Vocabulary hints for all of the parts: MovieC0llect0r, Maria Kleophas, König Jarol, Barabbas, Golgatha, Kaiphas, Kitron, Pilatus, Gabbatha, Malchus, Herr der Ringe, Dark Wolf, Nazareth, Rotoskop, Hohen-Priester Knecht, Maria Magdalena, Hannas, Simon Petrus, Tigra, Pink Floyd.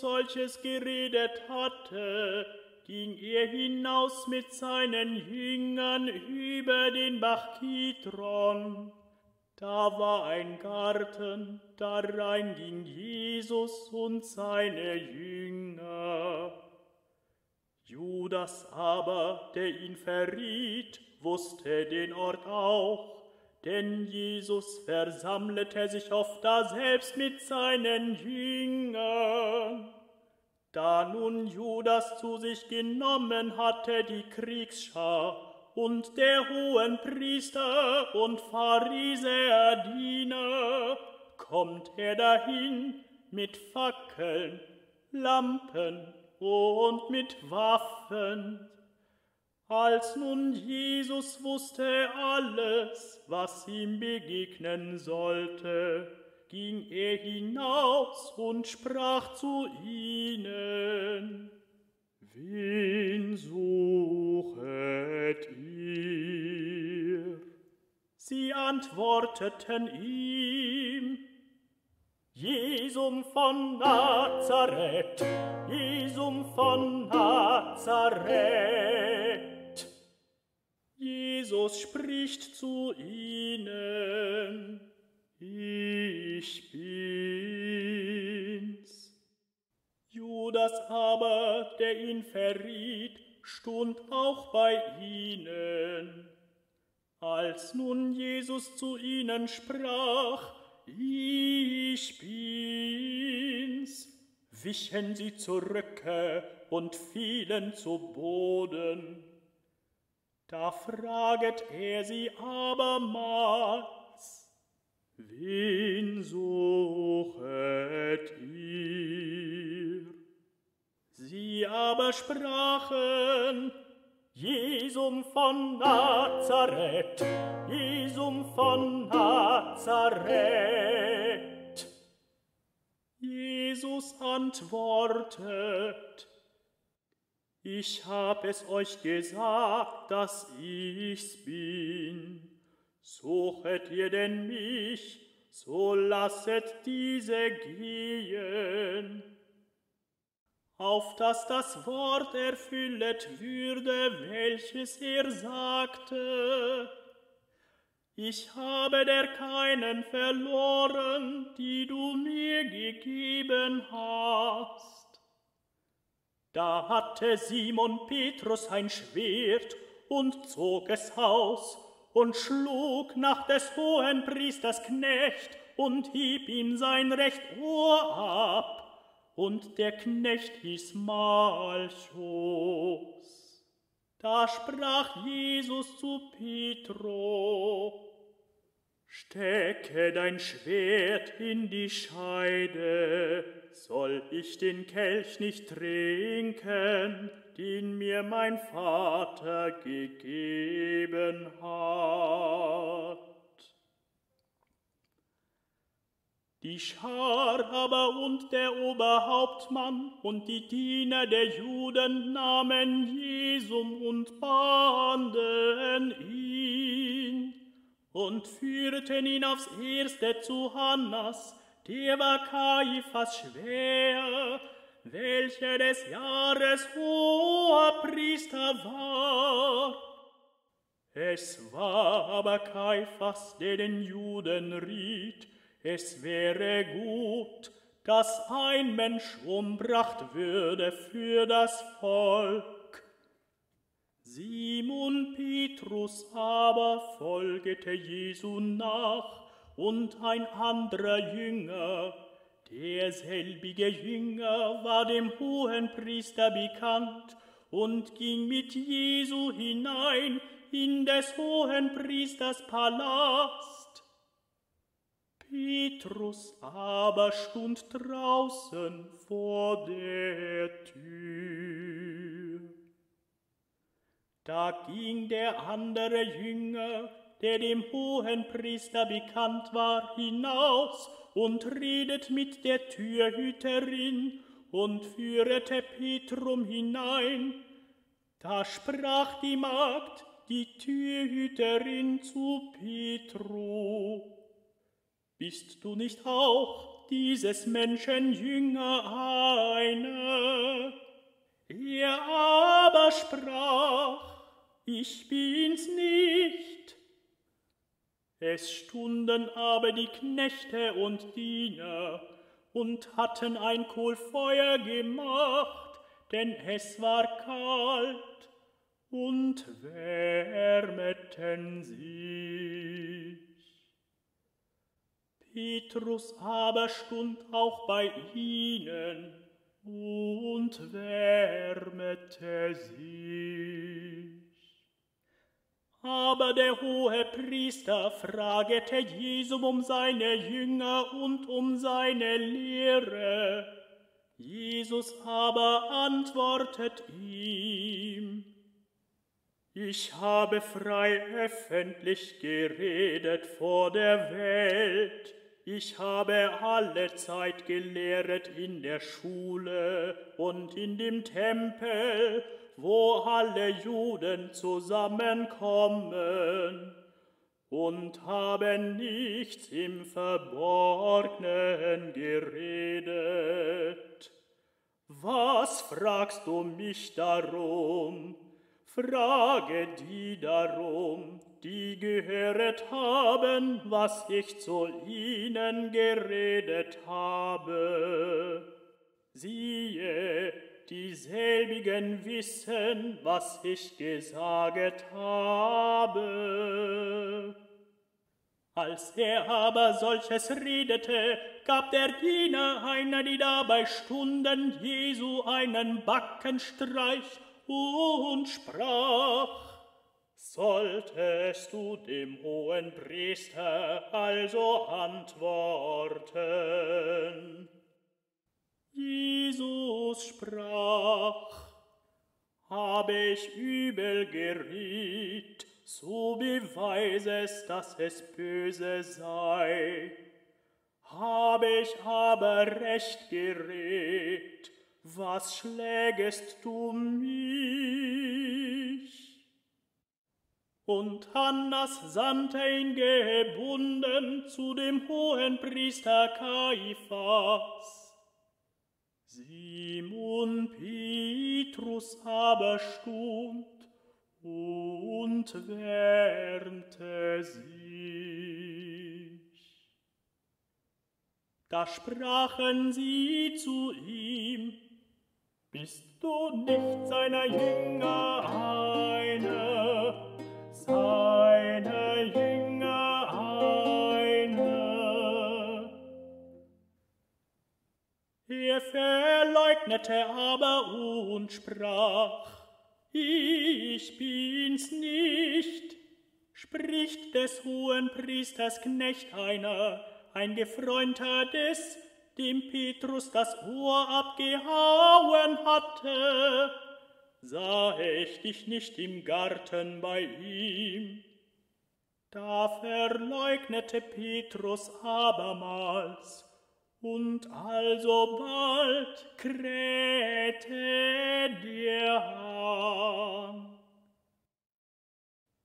Solches geredet hatte, ging hinaus mit seinen Jüngern über den Bach Kitron. Da war ein Garten, darein ging Jesus und seine Jünger. Judas aber, der ihn verriet, wusste den Ort auch, denn Jesus versammelte sich oft daselbst mit seinen Jüngern. Da nun Judas zu sich genommen hatte die Kriegsschar und der Hohenpriester und Pharisäerdiener, kommt dahin mit Fackeln, Lampen und mit Waffen. Als nun Jesus wusste alles, was ihm begegnen sollte, ging hinaus und sprach zu ihnen: Wen suchet ihr? Sie antworteten ihm: Jesum von Nazareth, Jesum von Nazareth. Jesus spricht zu ihnen: Ich bin's. Judas aber, der ihn verriet, stund auch bei ihnen. Als nun Jesus zu ihnen sprach: Ich bin's, wichen sie zurück und fielen zu Boden. Da fraget sie abermals: Wen suchet ihr? Sie aber sprachen: Jesum von Nazareth, Jesum von Nazareth. Jesus antwortet: Ich hab es euch gesagt, dass ich's bin. Suchet ihr denn mich, so lasset diese gehen. Auf dass das Wort erfüllet würde, welches sagte: Ich habe der keinen verloren, die du mir gegeben hast. Da hatte Simon Petrus ein Schwert und zog es aus und schlug nach des Hohenpriesters Knecht und hieb ihm sein recht Ohr ab. Und der Knecht hieß Malchus. Da sprach Jesus zu Petro: Stecke dein Schwert in die Scheide. Soll ich den Kelch nicht trinken, den mir mein Vater gegeben hat? Die Schar aber und der Oberhauptmann und die Diener der Juden nahmen Jesum und banden ihn und führten ihn aufs Erste zu Hannas, der war Kaiphas Schwäher, welcher des Jahres hoher Priester war. Es war aber Kaiphas, der den Juden riet, es wäre gut, dass ein Mensch umbracht würde für das Volk. Simon Petrus aber folgete Jesu nach, und ein anderer Jünger, derselbige Jünger war dem Hohenpriester bekannt und ging mit Jesu hinein in des Hohenpriesters Palast. Petrus aber stund draußen vor der Tür. Da ging der andere Jünger, der dem Hohenpriester bekannt war, hinaus und redet mit der Türhüterin und führete Petrum hinein. Da sprach die Magd, die Türhüterin, zu Petru: Bist du nicht auch dieses Menschen Jünger einer? Er aber sprach: Ich bin's nicht. Es stunden aber die Knechte und Diener und hatten ein Kohlfeuer gemacht, denn es war kalt, und wärmeten sich. Petrus aber stund auch bei ihnen und wärmete sich. Aber der Hohepriester fragte Jesum um seine Jünger und um seine Lehre. Jesus aber antwortet ihm: Ich habe frei öffentlich geredet vor der Welt. Ich habe alle Zeit gelehret in der Schule und in dem Tempel, wo alle Juden zusammenkommen, und habe nichts im Verborgenen geredet. Was fragst du mich darum? Frage die darum, die gehört haben, was ich zu ihnen geredet habe. Siehe, dieselbigen wissen, was ich gesagt habe. Als er aber solches redete, gab der Diener einer, die dabei stunden, Jesu einen Backenstreich und sprach: Solltest du dem Hohenpriester also antworten? Jesus sprach: Habe ich übel geriet, so beweise es, dass es böse sei. Habe ich aber recht geriet, was schlägest du mich? Und Hannas sandte ihn gebunden zu dem Hohenpriester Kaiphas. Simon Petrus aber stund und wärmte sich. Da sprachen sie zu ihm: Bist du nicht seiner Jünger einer? Seine Jünger einer. Er verleugnete aber und sprach: Ich bin's nicht. Spricht des Hohenpriesters Knecht einer, ein Gefreunter des, dem Petrus das Ohr abgehauen hatte: Sah ich dich nicht im Garten bei ihm? Da verleugnete Petrus abermals, und alsobald krähte der Hahn.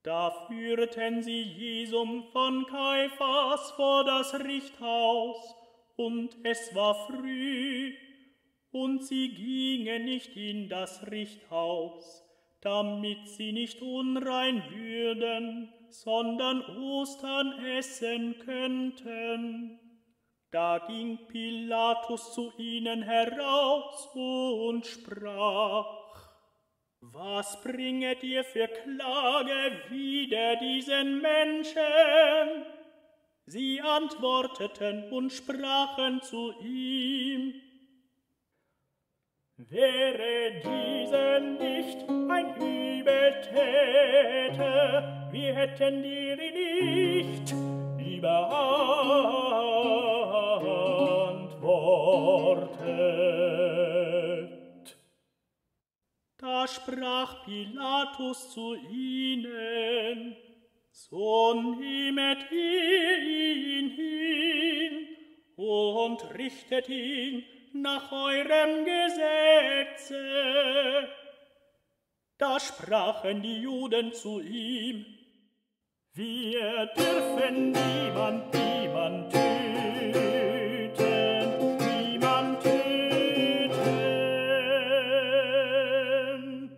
Da führten sie Jesum von Kaiphas vor das Richthaus, und es war früh, und sie gingen nicht in das Richthaus, damit sie nicht unrein würden, sondern Ostern essen könnten. Da ging Pilatus zu ihnen heraus und sprach: Was bringet ihr für Klage wider diesen Menschen? Sie antworteten und sprachen zu ihm: Wäre dieser nicht ein Übeltäter, wir hätten dir nicht überantwortet. Da sprach Pilatus zu ihnen: So nehmet ihn hin und richtet ihn nach eurem Gesetze. Da sprachen die Juden zu ihm: Wir dürfen niemand töten, niemand töten.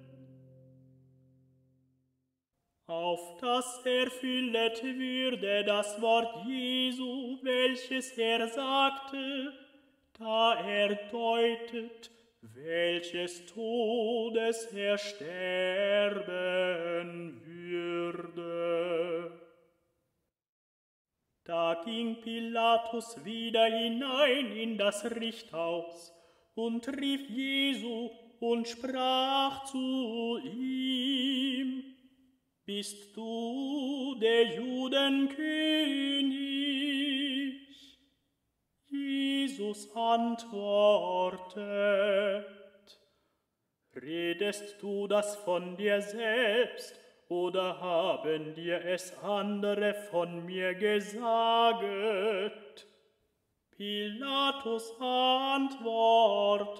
Auf das erfüllet würde das Wort Jesu, welches er sagte, da er deutet, welches Todes er sterben würde. Da ging Pilatus wieder hinein in das Richthaus und rief Jesu und sprach zu ihm: Bist du der Judenkönig? Jesus antwortet: Redest du das von dir selbst, oder haben dir es andere von mir gesagt? Pilatus antwortet: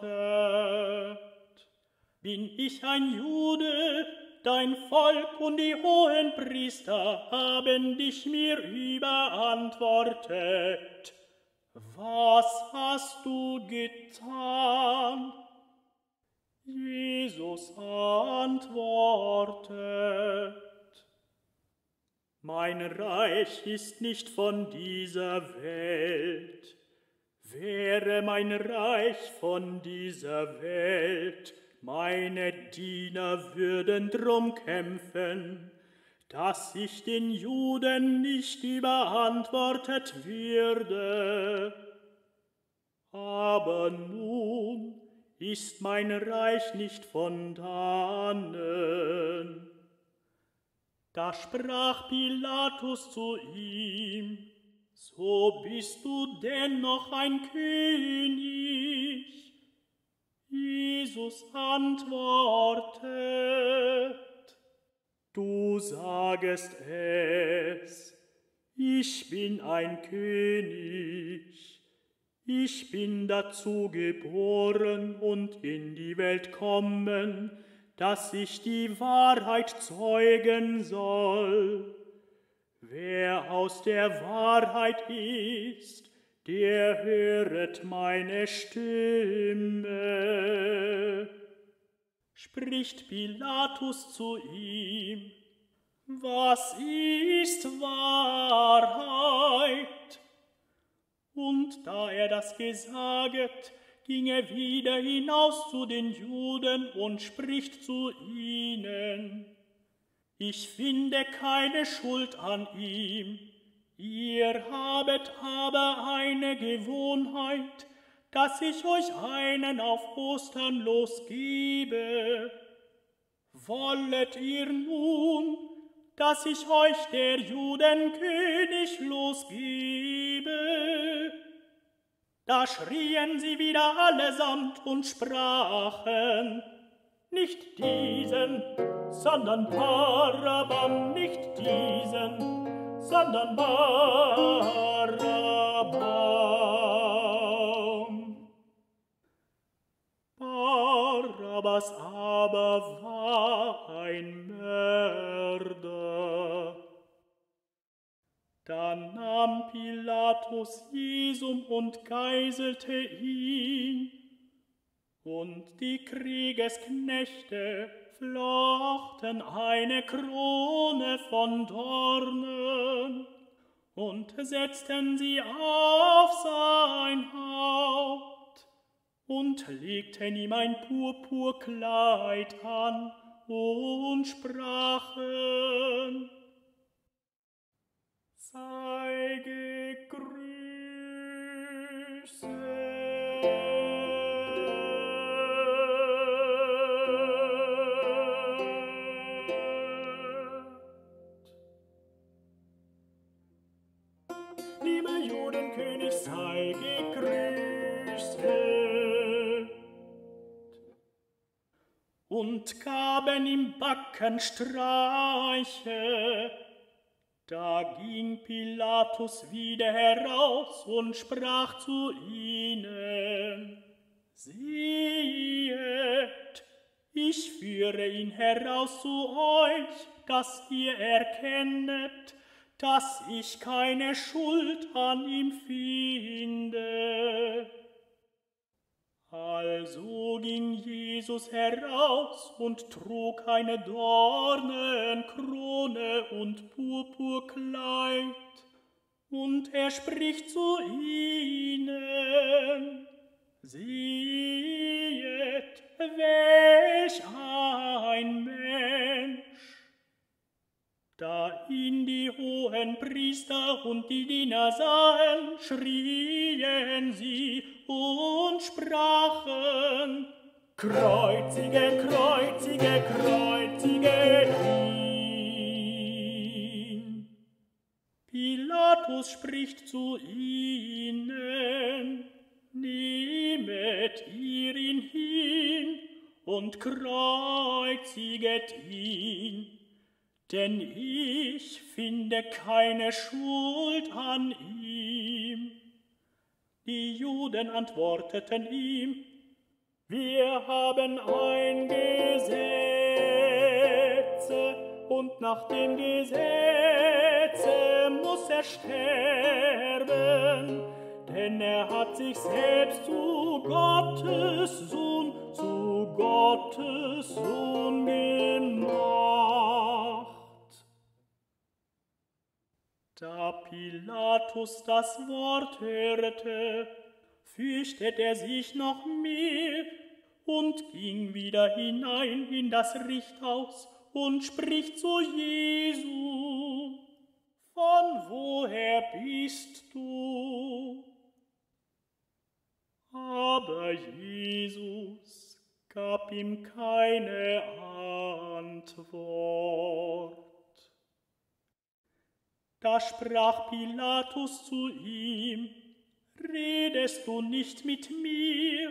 Bin ich ein Jude? Dein Volk und die hohen Priester haben dich mir überantwortet. Was hast du getan? Jesus antwortet: Mein Reich ist nicht von dieser Welt. Wäre mein Reich von dieser Welt, meine Diener würden drum kämpfen, dass ich den Juden nicht überantwortet würde. Aber nun ist mein Reich nicht von dannen. Da sprach Pilatus zu ihm: So bist du dennoch ein König? Jesus antwortet: Du sagest es, ich bin ein König, ich bin dazu geboren und in die Welt kommen, dass ich die Wahrheit zeugen soll. Wer aus der Wahrheit ist, der höret meine Stimme. Spricht Pilatus zu ihm: Was ist Wahrheit? Und da er das gesaget, ging er wieder hinaus zu den Juden und spricht zu ihnen: Ich finde keine Schuld an ihm. Ihr habet aber eine Gewohnheit, dass ich euch einen auf Ostern losgebe. Wollet ihr nun, dass ich euch der Judenkönig losgebe? Da schrien sie wieder allesamt und sprachen: Nicht diesen, sondern Barabbas, nicht diesen, sondern Barabbas. Barabbas aber war ein Mörder. Da nahm Pilatus Jesum und geißelte ihn, und die Kriegesknechte flochten eine Krone von Dornen und setzten sie auf sein Haupt und legten ihm ein Purpurkleid an und sprachen: Sei gegrüßt. Und gaben ihm Backenstreiche. Da ging Pilatus wieder heraus und sprach zu ihnen: Seht, ich führe ihn heraus zu euch, dass ihr erkennet, dass ich keine Schuld an ihm finde. Also ging Jesus heraus und trug eine Dornenkrone und Purpurkleid. Und er spricht zu ihnen: Seht, welch ein Mensch! Da ihn die hohen Priester und die Diener sahen, schrien sie und sprachen: Kreuzige, kreuzige, kreuzige ihn! Pilatus spricht zu ihnen: Nehmet ihr ihn hin und kreuziget ihn. Denn ich finde keine Schuld an ihm. Die Juden antworteten ihm: Wir haben ein Gesetz, und nach dem Gesetz muss er sterben, denn er hat sich selbst zu Gottes Sohn gemacht. Da Pilatus das Wort hörte, fürchtet er sich noch mehr und ging wieder hinein in das Richthaus und spricht zu Jesu: Von woher bist du? Aber Jesus gab ihm keine Antwort. Da sprach Pilatus zu ihm: Redest du nicht mit mir?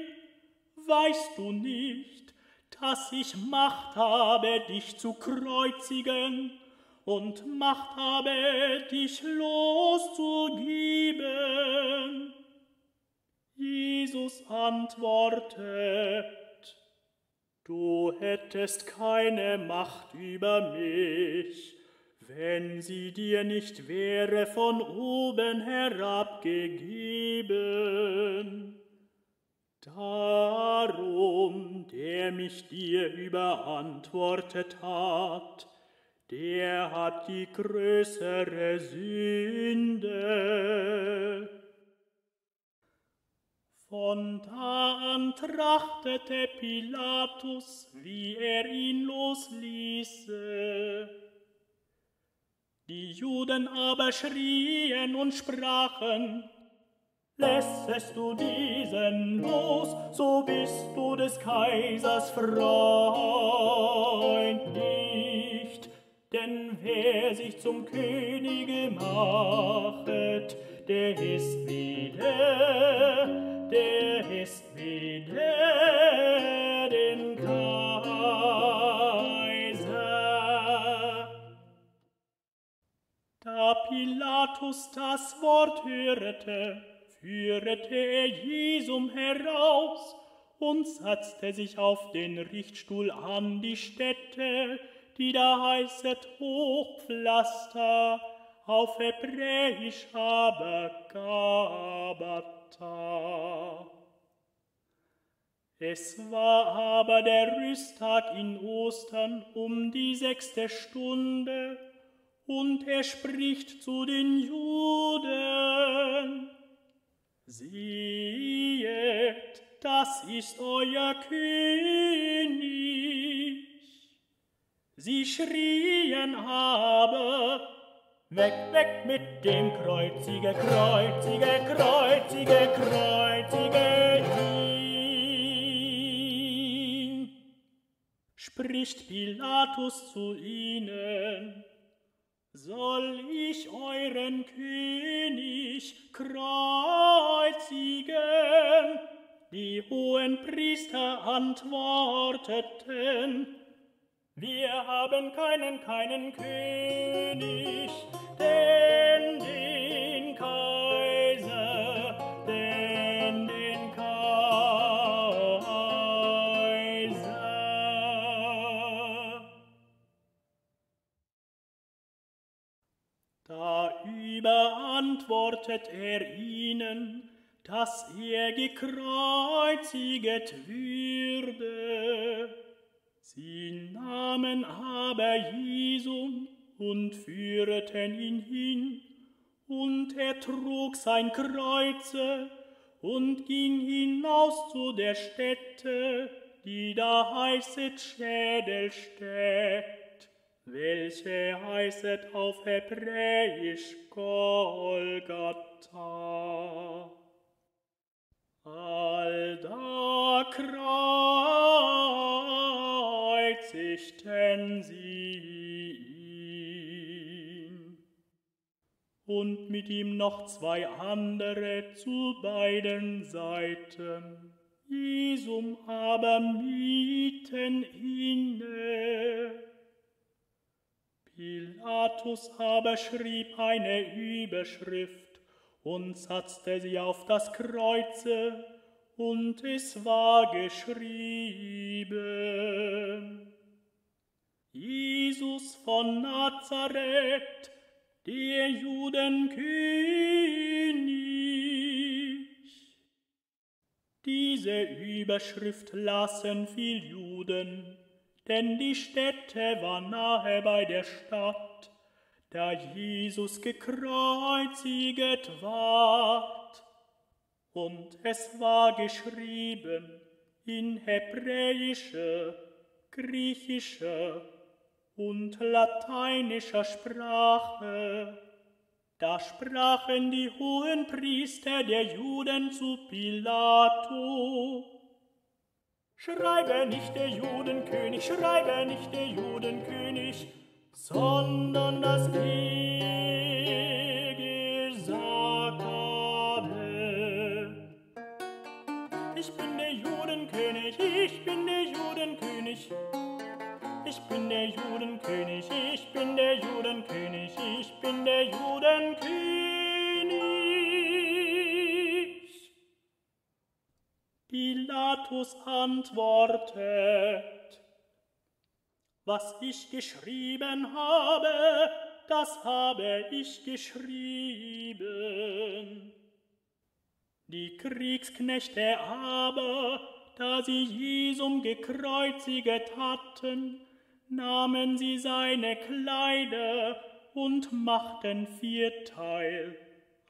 Weißt du nicht, dass ich Macht habe, dich zu kreuzigen und Macht habe, dich loszugeben? Jesus antwortet: Du hättest keine Macht über mich, wenn sie dir nicht wäre von oben herabgegeben. Darum, der mich dir überantwortet hat, der hat die größere Sünde. Von da an trachtete Pilatus, wie er ihn losließe. Die Juden aber schrien und sprachen: Lässest du diesen los, so bist du des Kaisers Freund nicht. Denn wer sich zum Könige machet, der ist wieder den Kaiser. Da Pilatus das Wort hörte, führte er Jesum heraus und setzte sich auf den Richtstuhl an die Stätte, die da heißet Hochpflaster, auf Hebräisch aber Gabbatha. Es war aber der Rüsttag in Ostern um die 6. Stunde, und er spricht zu den Juden: Seht, das ist euer König. sie schrien habe. Weg, weg mit dem Kreuzige, Kreuzige, Kreuzige, Kreuzige ihn. Spricht Pilatus zu ihnen, soll ich euren König kreuzigen? Die hohen Priester antworteten, wir haben keinen König, denn den Kaiser. Da überantwortet er ihnen, dass er gekreuziget würde. Sie nahmen aber Jesus und führten ihn hin, und er trug sein Kreuze und ging hinaus zu der Stätte, die da heißet Schädelstätt, welche heißet auf Hebräisch Golgatha. Allda kreuzigten sie ihn, und mit ihm noch zwei andere zu beiden Seiten. Jesum aber mitten inne. Pilatus aber schrieb eine Überschrift und satzte sie auf das Kreuze, und es war geschrieben: Jesus von Nazareth, der Judenkönig. Diese Überschrift lasen viel Juden, denn die Stätte war nahe bei der Stadt, da Jesus gekreuziget ward. Und es war geschrieben in hebräischer, griechischer und lateinischer Sprache. Da sprachen die hohen Priester der Juden zu Pilatus: Schreibe nicht der Judenkönig, schreibe nicht der Judenkönig, sondern dass ihr gesagt habe, ich bin der Judenkönig, ich bin der Judenkönig, ich bin der Judenkönig, ich bin der Judenkönig, ich bin der Judenkönig. Pilatus antwortet: Was ich geschrieben habe, das habe ich geschrieben. Die Kriegsknechte aber, da sie Jesum gekreuziget hatten, nahmen sie seine Kleider und machten vierteil,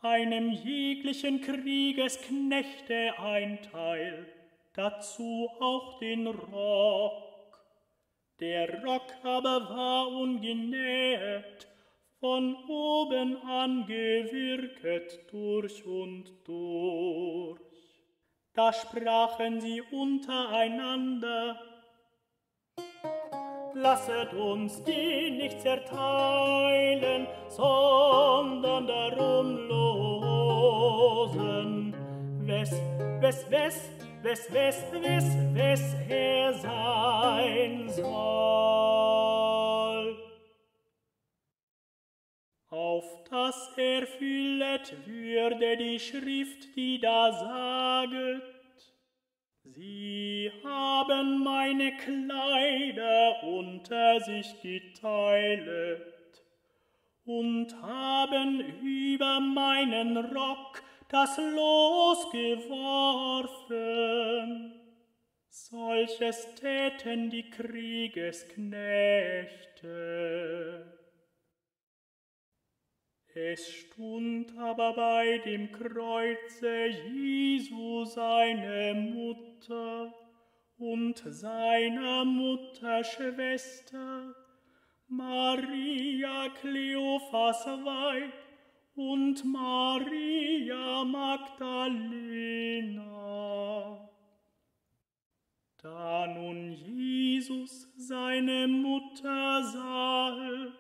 einem jeglichen Kriegesknechte ein Teil, dazu auch den Rock. Der Rock aber war ungenäht, von oben an gewirket durch und durch. Da sprachen sie untereinander: Lasset uns die nicht zerteilen, sondern darum losen. West, West, West, wes, wes, wes, wes er sein soll. Auf das erfüllet würde die Schrift, die da saget: Sie haben meine Kleider unter sich geteilet und haben über meinen Rock das Los geworfen. Solches täten die Kriegesknechte. Es stund aber bei dem Kreuze Jesu seine Mutter und seiner Mutter Schwester Maria Kleophas Weib und Maria Magdalena. Da nun Jesus seine Mutter sahe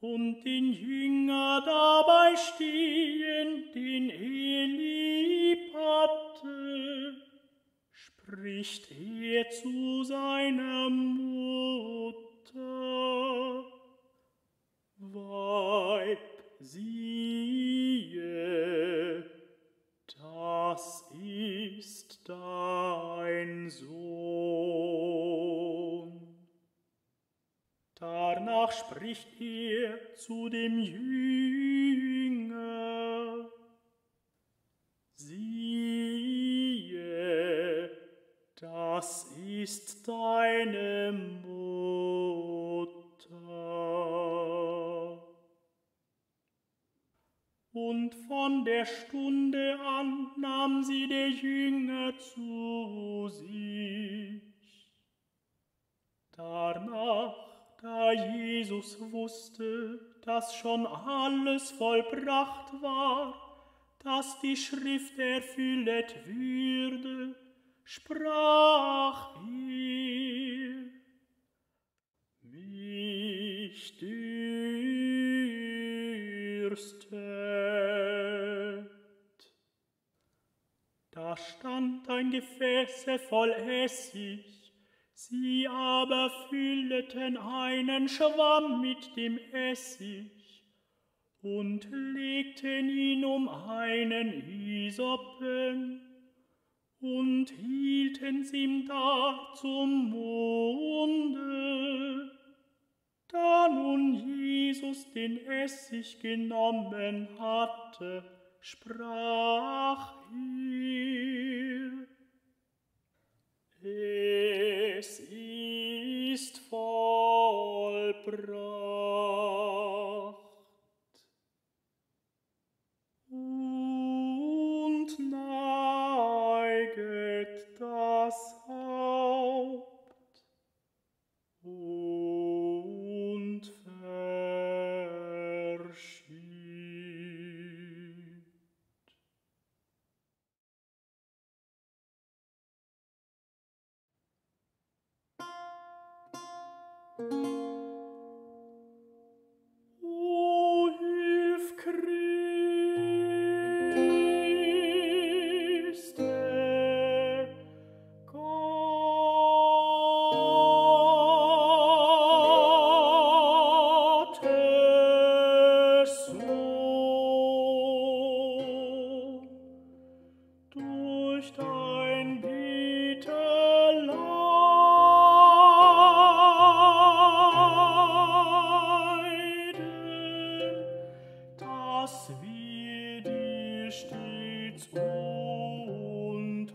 und den Jünger dabei stehen, den er lieb hatte, spricht er zu seiner Mutter: Weib, siehe, das ist dein Sohn. Danach spricht er zu dem Jünger: Siehe, das ist deine Mutter. Und von der Stunde an nahm sie der Jünger zu sich. Danach, da Jesus wusste, dass schon alles vollbracht war, dass die Schrift erfüllet würde, sprach er: Mich dürstet. Da stand ein Gefäße voll Essig, sie aber füllten einen Schwamm mit dem Essig und legten ihn um einen Hisopen und hielten's ihm da zum Munde. Da nun Jesus den Essig genommen hatte, sprach er: Es ist vollbracht. Und neiget das Haupt und verschied. O hilf Christus! Stets unter